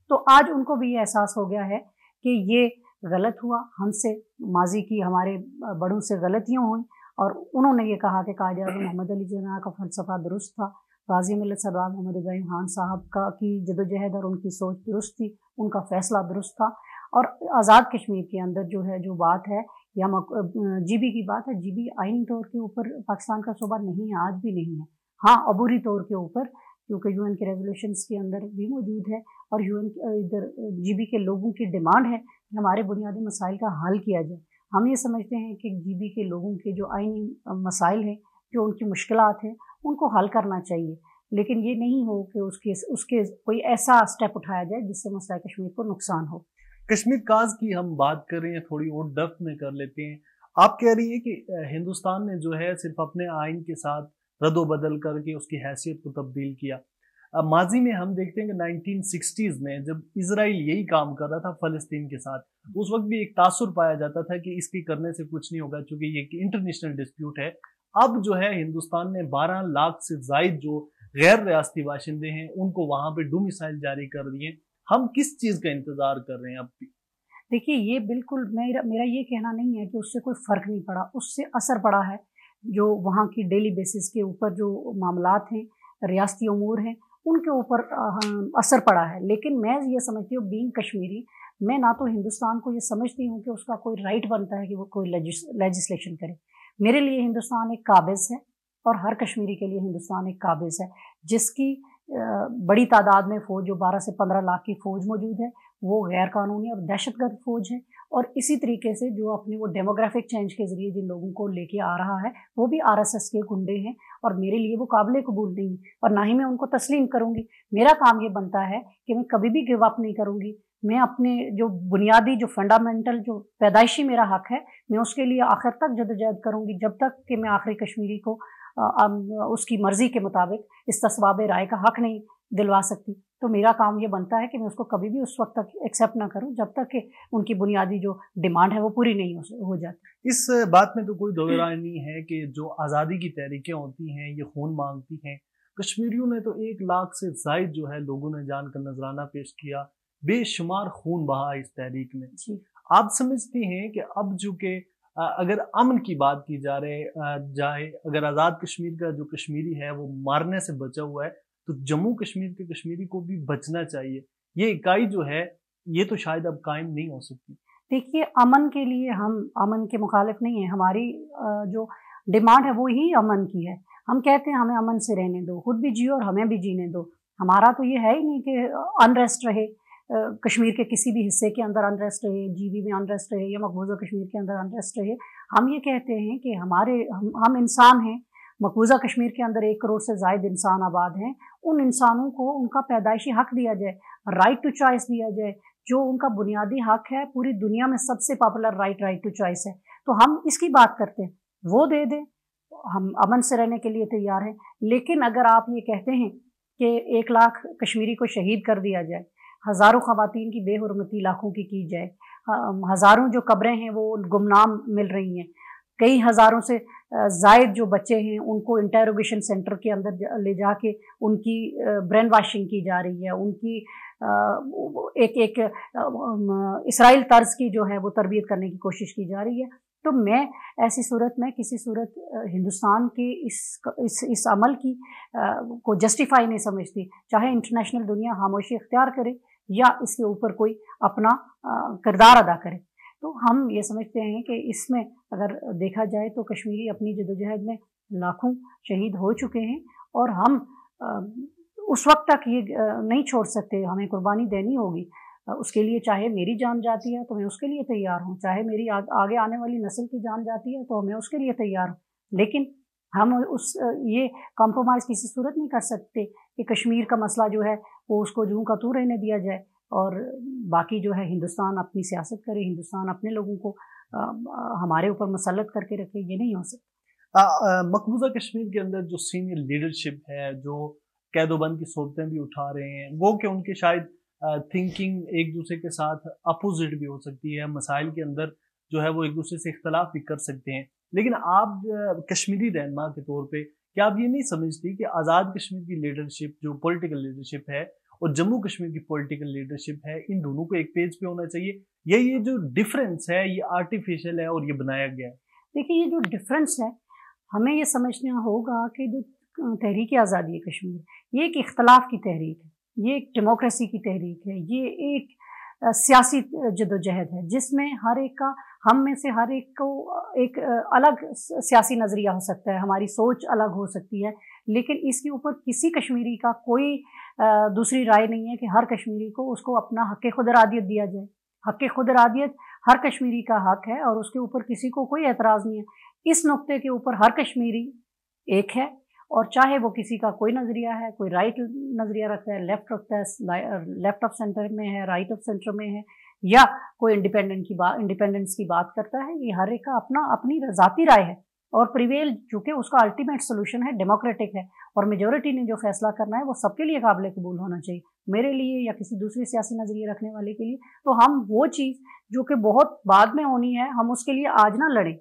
तो आज उनको भी ये एहसास हो गया है कि ये गलत हुआ, हमसे माजी की हमारे बड़ों से गलतियाँ हुई, और उन्होंने ये कहा कि कायद-ए-आज़म मोहम्मद अली जिन्ना का फ़लसफ़ा दुरुस्त था, गाजी मिलत सरदार मोहम्मद इब्राहिम खान साहब का की जदोजहद और उनकी सोच दुरुस्त थी, उनका फ़ैसला दुरुस्त था। और आज़ाद कश्मीर के अंदर जो है जो बात है या जीबी की बात है, जीबी आईनी तौर के ऊपर पाकिस्तान का सूबा नहीं है, आज भी नहीं है, हाँ अबूरी तौर के ऊपर, क्योंकि यूएन के रेजोल्यूशंस के अंदर भी मौजूद है, और यूएन इधर जीबी के लोगों की डिमांड है कि हमारे बुनियादी मसाइल का हल किया जाए। हम ये समझते हैं कि जीबी के लोगों के जो आइनी मसाइल हैं, जो उनकी मुश्किलात हैं, उनको हल करना चाहिए, लेकिन ये नहीं हो कि उसके उसके कोई ऐसा स्टेप उठाया जाए जिससे मसला कश्मीर को नुकसान हो। कश्मीर काज की हम बात कर रहे हैं, थोड़ी और डफ में कर लेते हैं। आप कह रही हैं कि हिंदुस्तान ने जो है सिर्फ अपने आइन के साथ रद्दो बदल करके उसकी हैसियत को तब्दील किया। अब माजी में हम देखते हैं कि नाइनटीन सिक्सटीज़ में जब इसराइल यही काम कर रहा था फ़लस्तीन के साथ, उस वक्त भी एक तासुर पाया जाता था कि इसके करने से कुछ नहीं होगा चूँकि ये एक इंटरनेशनल डिस्प्यूट है। अब जो है हिंदुस्तान ने बारह लाख से जायद जो गैर रियासती बाशिंदे हैं उनको वहाँ पे डोमिसाइल जारी कर दिए। हम किस चीज़ का इंतज़ार कर रहे हैं अब भी? देखिए, ये बिल्कुल मेरा मेरा ये कहना नहीं है कि उससे कोई फ़र्क नहीं पड़ा, उससे असर पड़ा है। जो वहाँ की डेली बेसिस के ऊपर जो मामलात हैं, रियासती अमूर हैं, उनके ऊपर असर पड़ा है। लेकिन मैं ये समझती हूँ बीइंग कश्मीरी, मैं ना तो हिंदुस्तान को ये समझती हूँ कि उसका कोई राइट बनता है कि वो कोई लेजिस्लेशन करे। मेरे लिए हिंदुस्तान एक काबिज़ है और हर कश्मीरी के लिए हिंदुस्तान एक काबिज़ है, जिसकी बड़ी तादाद में फ़ौज, जो बारह से पंद्रह लाख की फ़ौज मौजूद है, वो गैर कानूनी और दहशतगर्द फ़ौज है। और इसी तरीके से जो अपने वो डेमोग्राफिक चेंज के ज़रिए जिन लोगों को लेके आ रहा है वो भी आरएसएस के गुंडे हैं, और मेरे लिए वो काबिल कबूल नहीं और ना ही मैं उनको तस्लीम करूँगी। मेरा काम ये बनता है कि मैं कभी भी गिव अप नहीं करूँगी। मैं अपने जो बुनियादी, जो फंडामेंटल, जो पैदाइशी मेरा हक़ है, मैं उसके लिए आखिर तक जदोजहद करूँगी, जब तक कि मैं आखिरी कश्मीरी को आ, उसकी मर्ज़ी के मुताबिक इस्तिसवाबे राय का हक़ नहीं दिलवा सकती। तो मेरा काम ये बनता है कि मैं उसको कभी भी उस वक्त तक एक्सेप्ट ना करूं जब तक कि उनकी बुनियादी जो डिमांड है वो पूरी नहीं हो, हो जाती। इस बात में तो कोई दो राय नहीं है कि जो आज़ादी की तहरीकें होती हैं ये खून मांगती हैं। कश्मीरियों ने तो एक लाख से ज़ायद जो है लोगों ने जान का नजराना पेश किया, बेशुमार खून बहा इस तहरीक में। आप समझती हैं कि अब जो के अगर अमन की बात की जा रहे जाए, अगर आज़ाद कश्मीर का जो कश्मीरी है वो मारने से बचा हुआ है, तो जम्मू कश्मीर के कश्मीरी को भी बचना चाहिए। ये इकाई जो है ये तो शायद अब कायम नहीं हो सकती। देखिए, अमन के लिए हम अमन के मुखालिफ नहीं है, हमारी जो डिमांड है वो ही अमन की है। हम कहते हैं हमें अमन से रहने दो, खुद भी जियो और हमें भी जीने दो। हमारा तो ये है ही नहीं कि अनरेस्ट रहे, कश्मीर के किसी भी हिस्से के अंदर अनरेस्ट रहे, जीबी में अनरेस्ट रहे या मकबूजा कश्मीर के अंदर अनरेस्ट रहे। हम ये कहते हैं कि हमारे हम, हम इंसान हैं। मकबूजा कश्मीर के अंदर एक करोड़ से ज़ायद इंसान आबाद हैं। उन इंसानों को उनका पैदाइशी हक़ दिया जाए, राइट टू चॉइस दिया जाए, जो उनका बुनियादी हक़ है। पूरी दुनिया में सबसे popular right right to choice है, तो हम इसकी बात करते हैं, वो दे दें। हम अमन से रहने के लिए तैयार हैं, लेकिन अगर आप ये कहते हैं कि एक लाख कश्मीरी को शहीद कर दिया जाए, हज़ारों ख़वातीन की बेहुरमती लाखों की की जाए, हज़ारों जो कब्रें हैं वो गुमनाम मिल रही हैं, कई हज़ारों से ज़ायद जो बच्चे हैं उनको इंटेरोगेशन सेंटर के अंदर ले जाके उनकी ब्रेन वाशिंग की जा रही है, उनकी एक एक इसराइल तर्ज की जो है वो तरबियत करने की कोशिश की जा रही है। तो मैं ऐसी सूरत में किसी सूरत हिंदुस्तान के इस इस इस अमल की आ, को जस्टिफाई नहीं समझती, चाहे इंटरनेशनल दुनिया खामोशी इख्तियार करे या इसके ऊपर कोई अपना किरदार अदा करे। तो हम ये समझते हैं कि इसमें अगर देखा जाए तो कश्मीरी अपनी जदोजहद में लाखों शहीद हो चुके हैं, और हम आ, उस वक्त तक ये नहीं छोड़ सकते, हमें कुर्बानी देनी होगी। उसके लिए चाहे मेरी जान जाती है तो मैं उसके लिए तैयार हूँ, चाहे मेरी आ, आगे आने वाली नस्ल की जान जाती है तो मैं उसके लिए तैयार हूँ। लेकिन हम उस ये कॉम्प्रोमाइज़ किसी सूरत नहीं कर सकते कि कश्मीर का मसला जो है वो उसको जूं का तू रहने दिया जाए और बाकी जो है हिंदुस्तान अपनी सियासत करे, हिंदुस्तान अपने लोगों को आ, आ, हमारे ऊपर मसलत करके रखे, ये नहीं हो सकता। मकबूजा कश्मीर के अंदर जो सीनियर लीडरशिप है, जो कैदोबंद की सोबतें भी उठा रहे हैं, वो कि उनके शायद थिंकिंग uh, एक दूसरे के साथ अपोजिट भी हो सकती है, मसाइल के अंदर जो है वो एक दूसरे से इख्तलाफ भी कर सकते हैं, लेकिन आप कश्मीरी रहनुमा के तौर पे क्या आप ये नहीं समझती कि आज़ाद कश्मीर की लीडरशिप जो पॉलिटिकल लीडरशिप है और जम्मू कश्मीर की पॉलिटिकल लीडरशिप है, इन दोनों को एक पेज पे होना चाहिए, या ये जो डिफरेंस है ये आर्टिफिशियल है और ये बनाया गया है? देखिए, ये जो डिफरेंस है हमें ये समझना होगा कि जो तहरीक आज़ादी कश्मीर ये एक इख्तलाफ की तहरीक है, ये एक डेमोक्रेसी की तहरीक है, ये एक सियासी जदोजहद है जिसमें हर एक का, हम में से हर एक को एक अलग सियासी नज़रिया हो सकता है, हमारी सोच अलग हो सकती है, लेकिन इसके ऊपर किसी कश्मीरी का कोई दूसरी राय नहीं है कि हर कश्मीरी को उसको अपना हक़ खुदरादियत दिया जाए। हक़ खुदरादियत हर कश्मीरी का हक़ है और उसके ऊपर किसी को कोई एतराज़ नहीं है। इस नुक्ते के ऊपर हर कश्मीरी एक है, और चाहे वो किसी का कोई नज़रिया है, कोई राइट नज़रिया रखता है, लेफ़्ट रखता है, लेफ़्ट ऑफ सेंटर में है, राइट ऑफ सेंटर में है, या कोई इंडिपेंडेंट की बात इंडिपेंडेंस की बात करता है, ये हर एक का अपना अपनी ज़ाती राय है और प्रिवेल, चूँकि उसका अल्टीमेट सोल्यूशन है, डेमोक्रेटिक है, और मेजोरिटी ने जो फैसला करना है वो सबके लिए काबिल कबूल होना चाहिए। मेरे लिए या किसी दूसरी सियासी नज़रिए रखने वाले के लिए तो हम वो चीज़ जो कि बहुत बाद में होनी है, हम उसके लिए आज ना लड़ें।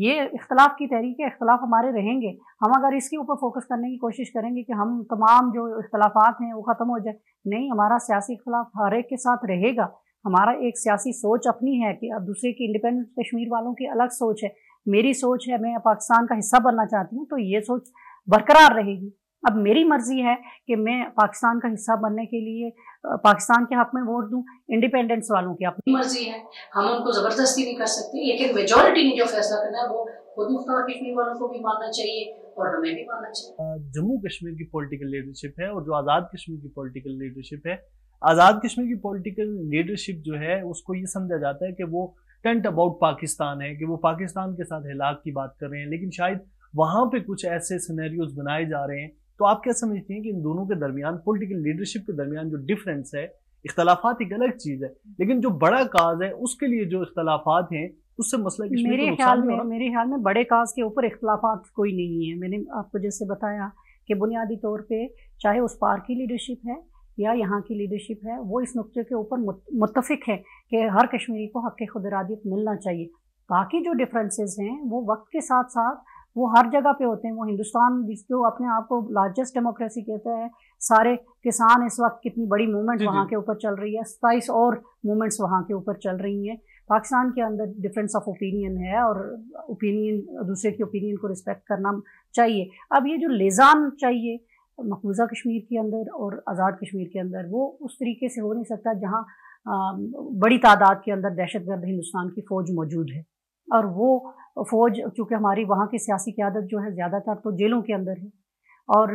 ये इख्तलाफ की तहरीक है, इख्तलाफ हमारे रहेंगे। हम अगर इसके ऊपर फोकस करने की कोशिश करेंगे कि हम तमाम जो इख्तलाफात हैं वो ख़त्म हो जाए, नहीं, हमारा सियासी इख्तलाफ हर एक के साथ रहेगा। हमारा एक सियासी सोच अपनी है कि अब दूसरे की, इंडिपेंडेंट कश्मीर वालों की अलग सोच है, मेरी सोच है, मैं पाकिस्तान का हिस्सा बनना चाहती हूँ, तो ये सोच बरकरार रहेगी। अब मेरी मर्जी है कि मैं पाकिस्तान का हिस्सा बनने के लिए पाकिस्तान के हक में वोट दूं, इंडिपेंडेंस वालों की अपनी मर्जी है, हम उनको जबरदस्ती नहीं कर सकते। लेकिन मेजॉरिटी ने जो फैसला करना है वो खुद मुख्तार कश्मीर वालों को भी मानना चाहिए और हमें भी मानना चाहिए। जम्मू कश्मीर की पॉलिटिकल लीडरशिप है और जो आज़ाद कश्मीर की पॉलिटिकल लीडरशिप है, आज़ाद कश्मीर की पॉलिटिकल लीडरशिप जो है उसको ये समझा जाता है कि वो टेंट अबाउट पाकिस्तान है, कि वो पाकिस्तान के साथ हिलाक की बात कर रहे हैं, लेकिन शायद वहाँ पे कुछ ऐसे सिनेरियोज बनाए जा रहे हैं। तो आप क्या समझते हैं कि इन दोनों के दरमियान, पॉलिटिकल लीडरशिप के दरमियान जो डिफरेंस है, इख्तलाफात एक अलग चीज़ है, लेकिन जो बड़ा काज है उसके लिए जो इख्तलाफात हैं उससे मसला कश्मीर मेरे को ख्याल में मेरे ख्याल में बड़े काज के ऊपर इख्तलाफात कोई नहीं है। मैंने आपको जैसे बताया कि बुनियादी तौर पर चाहे उस पार की लीडरशिप है या यहाँ की लीडरशिप है, वो इस नुक्ते के ऊपर मुत्तफिक है कि हर कश्मीरी को हक़ खुदरादियत मिलना चाहिए। बाकी जो डिफरेंसेस हैं वो वक्त के साथ साथ वो हर जगह पे होते हैं। वो हिंदुस्तान जिसको अपने आप को लार्जेस्ट डेमोक्रेसी कहता है, सारे किसान इस वक्त कितनी बड़ी मूवमेंट वहाँ के ऊपर चल रही है, सताईस और मूवमेंट्स वहाँ के ऊपर चल रही हैं। पाकिस्तान के अंदर डिफरेंस ऑफ ओपिनियन है और ओपिनियन, दूसरे की ओपिनियन को रिस्पेक्ट करना चाहिए। अब ये जो लेज़ान चाहिए मकबूजा कश्मीर के अंदर और आज़ाद कश्मीर के अंदर, वो उस तरीके से हो नहीं सकता जहाँ बड़ी तादाद के अंदर दहशतगर्द हिंदुस्तान की फ़ौज मौजूद है। और वो फ़ौज चूँकि हमारी वहाँ की सियासी क़यादत जो है ज़्यादातर तो जेलों के अंदर है, और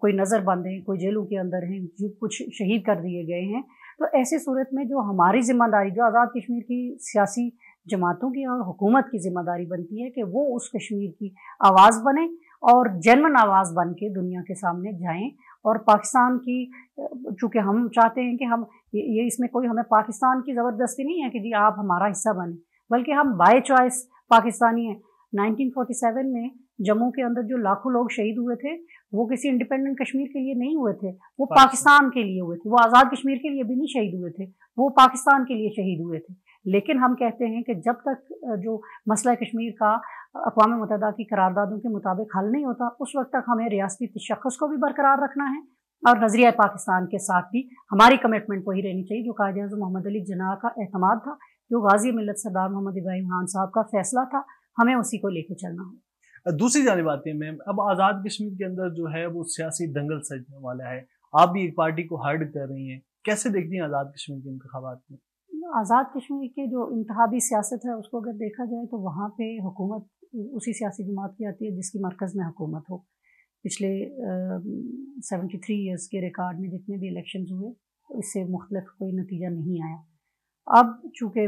कोई नज़रबंद है, कोई जेलों के अंदर है, जो कुछ शहीद कर दिए गए हैं। तो ऐसी सूरत में जो हमारी ज़िम्मेदारी, जो आज़ाद कश्मीर की सियासी जमातों की और हुकूमत की ज़िम्मेदारी बनती है कि वो उस कश्मीर की आवाज़ बने और जनमन आवाज़ बन के दुनिया के सामने जाएं। और पाकिस्तान की, चूँकि हम चाहते हैं कि हम ये, इसमें कोई हमें पाकिस्तान की ज़बरदस्ती नहीं है कि जी आप हमारा हिस्सा बने, बल्कि हम बाय चॉइस पाकिस्तानी हैं। नाइनटीन फोर्टी सेवन में जम्मू के अंदर जो लाखों लोग शहीद हुए थे वो किसी इंडिपेंडेंट कश्मीर के लिए नहीं हुए थे, वो पाकिस्तान के लिए हुए थे। वो आज़ाद कश्मीर के लिए भी नहीं शहीद हुए थे, वो पाकिस्तान के लिए शहीद हुए थे। लेकिन हम कहते हैं कि जब तक जो मसला कश्मीर का अक़वाम मुत्तहिदा की करारदादों के मुताबिक हल नहीं होता, उस वक्त तक हमें रियासती तशख़्ख़ुस को भी बरकरार रखना है और नज़रिया पाकिस्तान के साथ भी हमारी कमिटमेंट वही रहनी चाहिए जो कायद-ए-आज़म मोहम्मद अली जिन्नाह का एतमाद था, जो गाजी मिलत सरदार मोहम्मद इब्राहिम खान साहब का फैसला था, हमें उसी को लेकर चलना होगा। दूसरी जानिब आते हैं मैम, अब आज़ाद कश्मीर के अंदर जो है वो सियासी दंगल सजने वाला है, आप भी एक पार्टी को हर्ड कर रही हैं, कैसे देखती हैं आज़ाद कश्मीर के इंतखाबात में? आज़ाद कश्मीर के जो इंतहाबी सियासत है उसको अगर देखा जाए तो वहाँ पे हुकूमत उसी सियासी जमात की आती है जिसकी मरकज़ में हुकूमत हो। पिछले सेवेंटी थ्री ईयर्स के रिकॉर्ड में जितने भी इलेक्शन हुए उससे मुख्तलिफ कोई नतीजा नहीं आया। अब चूँकि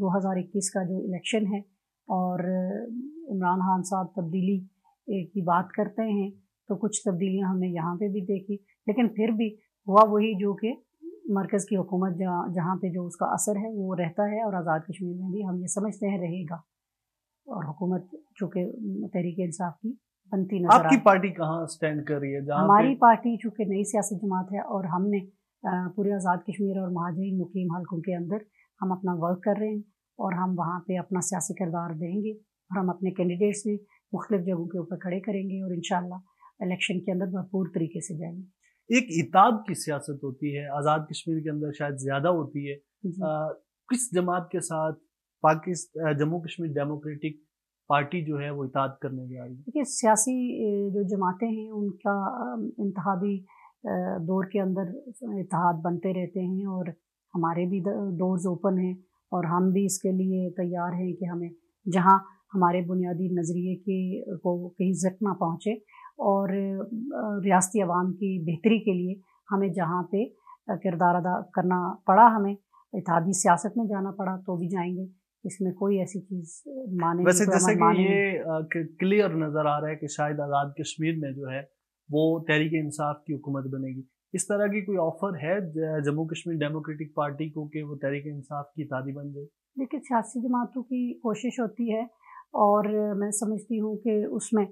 दो हज़ार इक्कीस का जो इलेक्शन है और इमरान खान साहब तब्दीली की बात करते हैं, तो कुछ तब्दीलियाँ हमने यहाँ पे भी देखी, लेकिन फिर भी हुआ वही जो कि मरकज़ की हुकूमत जहाँ जहाँ पे जो उसका असर है वो रहता है, और आज़ाद कश्मीर में भी हम ये समझते हैं रहेगा। और हुकूमत चूँकि तहरीक इंसाफ की बनती नजर। आपकी पार्टी कहाँ स्टैंड कर रही है? हमारी पार्टी चूँकि नई सियासी जमात है और हमने पूरे आज़ाद कश्मीर और महाजरीन मुकीम हल्कों के अंदर हम अपना वर्क कर रहे हैं और हम वहाँ पे अपना सियासी किरदार देंगे और हम अपने कैंडिडेट्स भी मुख्तलिफ जगहों के ऊपर खड़े करेंगे और इंशाअल्लाह इलेक्शन के अंदर भरपूर तरीके से जाएंगे। एक इताब की सियासत होती है आज़ाद कश्मीर के अंदर, शायद ज़्यादा होती है। आ, किस जमात के साथ पाकिस्तान जम्मू कश्मीर डेमोक्रेटिक पार्टी जो है वो इताब करने जा रही है? देखिए, सियासी जो जमातें हैं उनका इंतहाबी दौर के अंदर इत्तेहाद बनते रहते हैं और हमारे भी डोर्स ओपन हैं और हम भी इसके लिए तैयार हैं कि हमें जहाँ हमारे बुनियादी नज़रिए के को कहीं ज़ख्म ना पहुँचे और रियासती अवाम की बेहतरी के लिए हमें जहाँ पे किरदार अदा करना पड़ा, हमें इत्तेहादी सियासत में जाना पड़ा तो भी जाएंगे। इसमें कोई ऐसी चीज़ माने वैसे जैसे कि ये क्लियर नज़र आ रहा है कि शायद आज़ाद कश्मीर में जो है वो तहरीक इंसाफ की हुकूमत बनेगी, इस तरह की कोई ऑफ़र है जम्मू कश्मीर डेमोक्रेटिक पार्टी को कि वो तहरीक इंसाफ की इत्तेहादी बन जाए? देखिए, सियासी जमातों की कोशिश होती है और मैं समझती हूँ कि उसमें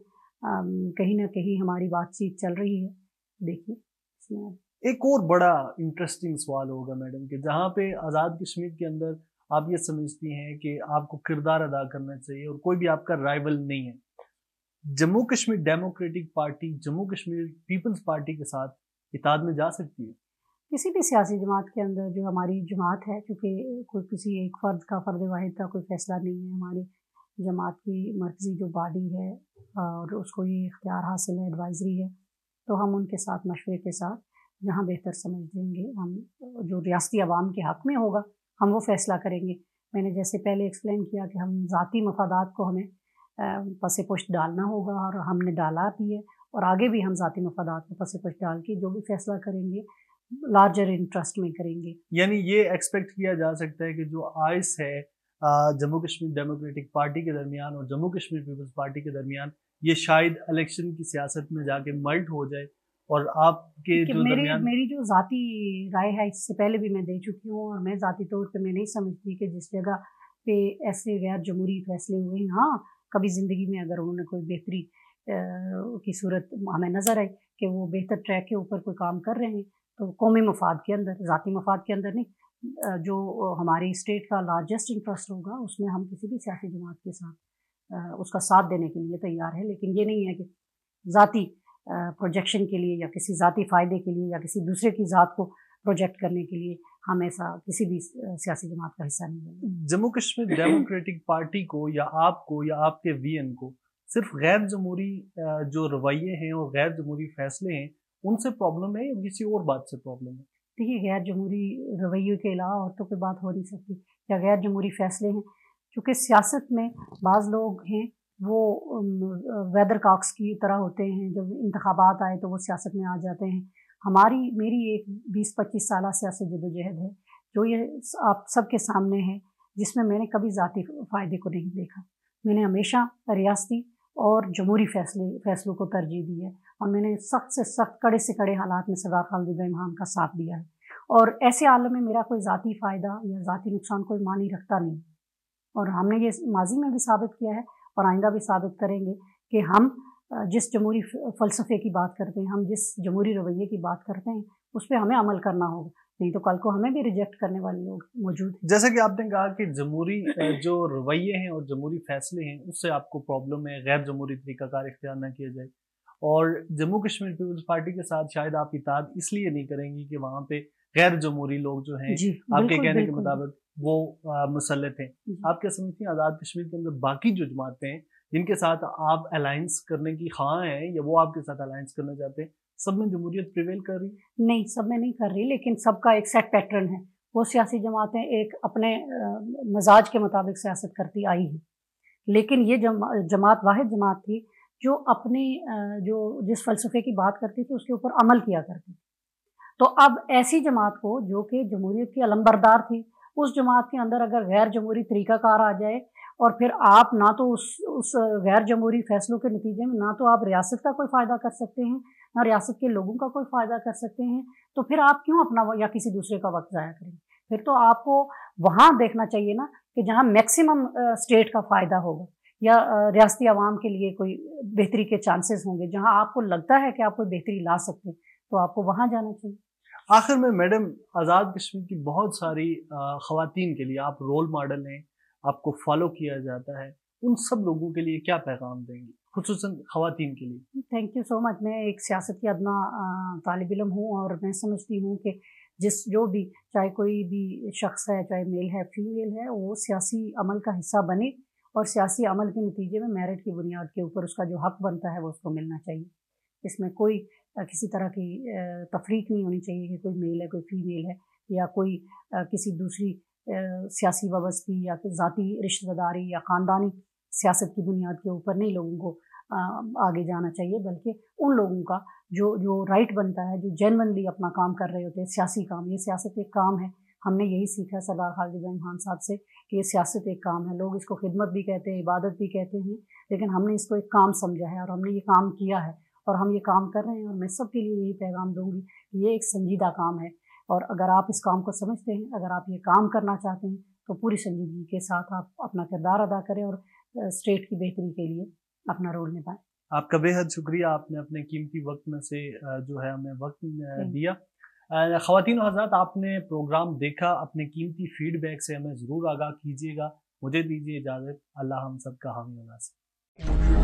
कहीं ना कहीं हमारी बातचीत चल रही है। देखिए, एक और बड़ा इंटरेस्टिंग सवाल होगा मैडम कि जहाँ पे आज़ाद कश्मीर के अंदर आप ये समझती हैं कि आपको किरदार अदा करना चाहिए और कोई भी आपका राइवल नहीं है, Jammu Kashmir democratic party Jammu Kashmir peoples party के साथ इत्तेहाद में जा सकती है? किसी भी सियासी जमात के अंदर जो हमारी जमात है, क्योंकि कोई किसी एक फ़र्द का फ़र्द वाहिद का कोई फैसला नहीं है, हमारी जमात की मर्कज़ी जो बॉडी है और उसको ये इख्तियार हासिल है, एडवाइजरी है, तो हम उनके साथ मशवरे के साथ जहाँ बेहतर समझ देंगे, हम जो रियासती आवाम के हक़ में होगा हम वो फ़ैसला करेंगे। मैंने जैसे पहले एक्सप्लेन किया कि हम ज़ाती मफादात को हमें पसे पुश्त डालना होगा और हमने डाला भी है, और आगे भी हम ज़ाती मफादात को पसे पुश्त डाल के जो भी फ़ैसला करेंगे लार्जर इंटरेस्ट में करेंगे। यानी ये एक्सपेक्ट किया जा सकता है कि जो आइस है जम्मू कश्मीर डेमोक्रेटिक पार्टी के दरमियान और जम्मू कश्मीर पीपल्स पार्टी के दरमियान, ये शायद इलेक्शन की सियासत में जाके मल्ट हो जाए। और आपके जो मेरी मेरी जो ज़ाती राय है इससे पहले भी मैं दे चुकी हूँ, और मैं ज़ाती तौर पे मैं नहीं समझती कि जिस जगह पे ऐसे गैर जमहूरी फैसले हुए हैं, हाँ कभी ज़िंदगी में अगर उन्होंने कोई बेहतरी की सूरत हमें नज़र आई कि वो बेहतर ट्रैक के ऊपर कोई काम कर रहे हैं तो कौमी मफाद के अंदर, ज़ाती मफाद के अंदर नहीं, जो हमारी स्टेट का लार्जेस्ट इंटरेस्ट होगा उसमें हम किसी भी सियासी जमात के साथ उसका साथ देने के लिए तैयार है। लेकिन ये नहीं है कि ज़ाती प्रोजेक्शन के लिए या किसी ज़ाती फ़ायदे के लिए या किसी दूसरे की ज़ात को प्रोजेक्ट करने के लिए हम ऐसा किसी भी सियासी जमात का हिस्सा नहीं बने। जम्मू कश्मीर डेमोक्रेटिक पार्टी को या आपको या आपके वीएन को सिर्फ गैर जमहूरी जो रवैये हैं और गैर जमहूरी फैसले हैं उनसे प्रॉब्लम है या किसी और बात से प्रॉब्लम है? देखिए, गैर जमहूरी रवैये के अलावा और तो कोई बात हो नहीं सकती, या गैर जमहूरी फैसले हैं। चूँकि सियासत में बाज़ लोग हैं वो वेदर काक्स की तरह होते हैं, जब इंतखाबात आए तो वो सियासत में आ जाते हैं। हमारी मेरी एक बीस पच्चीस साल सियासी जदोजहद है जो ये आप सबके सामने है, जिसमें मैंने कभी ज़ाती फ़ायदे को नहीं देखा। मैंने हमेशा रियासती और जमहूरी फैसले फैसलों को तरजीह दी है, और मैंने सख्त से सख्त कड़े से कड़े हालात में सरदार खालिद इब्राहिम खान का साथ दिया है। और ऐसे आलम में मेरा कोई ज़ाती फ़ायदा या ज़ाती नुकसान कोई मानी रखता नहीं, और हमने ये माजी में भी साबित किया है और आइंदा भी साबित करेंगे कि हम जिस जमहूरी फ़लसफ़े की बात करते हैं, हम जिस जमहूरी रवैये की बात करते हैं, उस पर हमें अमल करना होगा, नहीं तो कल को हमें भी रिजेक्ट करने वाले लोग मौजूद हैं। जैसा कि आपने कहा कि जमहूरी जो रवैये हैं और जमहूरी फैसले हैं उससे आपको प्रॉब्लम है, गैर जमहूरी तरीक़ाकार इख्तियार न किया जाए, और जम्मू कश्मीर पीपल्स पार्टी के साथ शायद आप इताद इसलिए नहीं करेंगी कि वहाँ पे गैर जमहूरी लोग जो हैं आपके कहने के मुताबिक वो मुसल्लत हैं। आप क्या समझती हैं, आज़ाद कश्मीर के अंदर बाकी जो जमातें हैं जिनके साथ आप अलायंस करने की ख्वाह हैं या वो आपके साथ अलायंस करना चाहते हैं, सब में जमहूरियत प्रिवेल कर रही है? नहीं, सब में नहीं कर रही, लेकिन सबका एक सेट पैटर्न है। वो सियासी जमातें एक अपने मजाज के मुताबिक सियासत करती आई हैं, लेकिन ये जमात वाहिद जमात थी जो अपने जो जिस फ़लसफ़े की बात करती थी उसके ऊपर अमल किया करती थी। तो अब ऐसी जमात को जो कि जमहूरियत की अलम्बरदार थी, उस जमात के अंदर अगर गैर जमहूरी तरीक़ाकार आ जाए और फिर आप ना तो उस उस गैर जमहूरी फैसलों के नतीजे में ना तो आप रियासत का कोई फ़ायदा कर सकते हैं ना रियासत के लोगों का कोई फ़ायदा कर सकते हैं, तो फिर आप क्यों अपना या किसी दूसरे का वक्त ज़ाया करेंगे? फिर तो आपको वहाँ देखना चाहिए ना कि जहाँ मैक्सिमम स्टेट का फ़ायदा होगा या रियासती आवाम के लिए कोई बेहतरी के चांसेस होंगे, जहाँ आपको लगता है कि आप कोई बेहतरी ला सकते हैं तो आपको वहाँ जाना चाहिए। आखिर में मैडम, आज़ाद कश्मीर की बहुत सारी ख़वातीन के लिए आप रोल मॉडल हैं, आपको फॉलो किया जाता है, उन सब लोगों के लिए क्या पैगाम देंगी, खुसूसन ख़वातीन के लिए? Thank you so much. मैं एक सियासत की अदना तालिब इल्म हूँ, और मैं समझती हूँ कि जिस जो भी चाहे कोई भी शख्स है, चाहे मेल है फीमेल है, वो सियासी अमल का हिस्सा बने और सियासी अमल के नतीजे में मेरिट की बुनियाद के ऊपर उसका जो हक़ बनता है वो उसको मिलना चाहिए। इसमें कोई किसी तरह की तफरीक नहीं होनी चाहिए कि कोई मेल है कोई फीमेल है या कोई किसी दूसरी सियासी वाबस्ती या फिर ज़ाती रिश्तेदारी या ख़ानदानी सियासत की बुनियाद के ऊपर नहीं लोगों को आगे जाना चाहिए, बल्कि उन लोगों का जो जो राइट बनता है, जो जेनवनली अपना काम कर रहे होते हैं, सियासी काम। ये सियासत एक काम है, हमने यही सीखा सरदार खालिद इब्राहिम खान साहब से कि ये सियासत एक काम है। लोग इसको खिदमत भी कहते हैं, इबादत भी कहते हैं, लेकिन हमने इसको एक काम समझा है और हमने ये काम किया है और हम ये काम कर रहे हैं। और मैं सब के लिए यही पैगाम दूंगी कि ये एक संजीदा काम है, और अगर आप इस काम को समझते हैं, अगर आप ये काम करना चाहते हैं तो पूरी संजीदगी के साथ आप अपना किरदार अदा करें और स्टेट की बेहतरी के लिए अपना रोल निभाएं। आपका बेहद शुक्रिया, आपने अपने कीमती वक्त में से जो है हमें वक्त दिया। ख़वातीन और हज़रात, आपने प्रोग्राम देखा, अपने कीमती फीडबैक से हमें ज़रूर आगाह कीजिएगा। मुझे दीजिए इजाज़त, अल्लाह हम सब का हामी।